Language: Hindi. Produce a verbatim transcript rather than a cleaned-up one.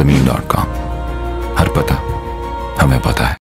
ज़मीन डॉट कॉम। हर पता हमें पता है।